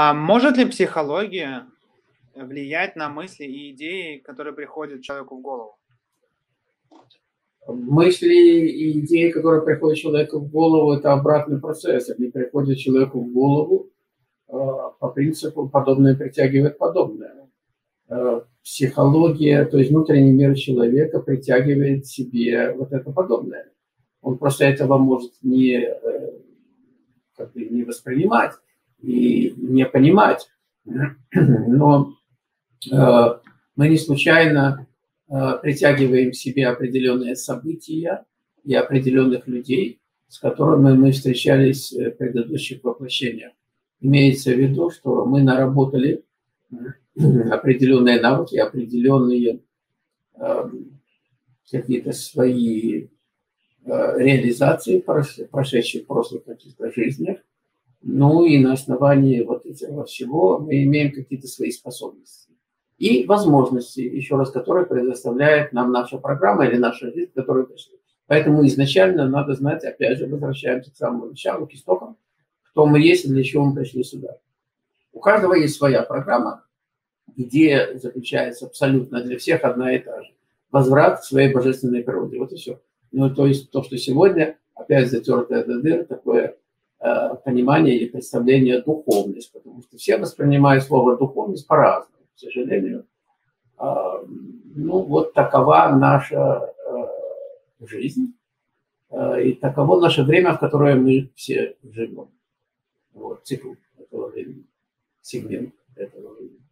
А может ли психология влиять на мысли и идеи, которые приходят человеку в голову? Мысли и идеи, которые приходят человеку в голову, это обратный процесс. Они приходят человеку в голову по принципу «подобное притягивает подобное». Психология, то есть внутренний мир человека притягивает к себе вот это подобное. Он просто этого может не воспринимать и не понимать. Но мы не случайно притягиваем к себе определенные события и определенных людей, с которыми мы встречались в предыдущих воплощениях. Имеется в виду, что мы наработали определенные навыки, определенные какие-то свои реализации прошедших в прошлых каких-то жизнях. Ну и на основании вот этого всего мы имеем какие-то свои способности и возможности, еще раз, которые предоставляет нам наша программа или наша жизнь, которую пришли. Поэтому изначально надо знать, опять же, возвращаемся к самому началу, к истокам, кто мы есть и для чего мы пришли сюда. У каждого есть своя программа, идея заключается абсолютно для всех одна и та же. Возврат к своей божественной природе. Вот и все. Ну, то есть то, что сегодня опять затертое до дыр, такое понимание или представление духовность, потому что все воспринимают слово духовность по-разному. К сожалению, ну вот такова наша жизнь и таково наше время, в которое мы все живем. Вот цикл этого времени, сегмент этого времени.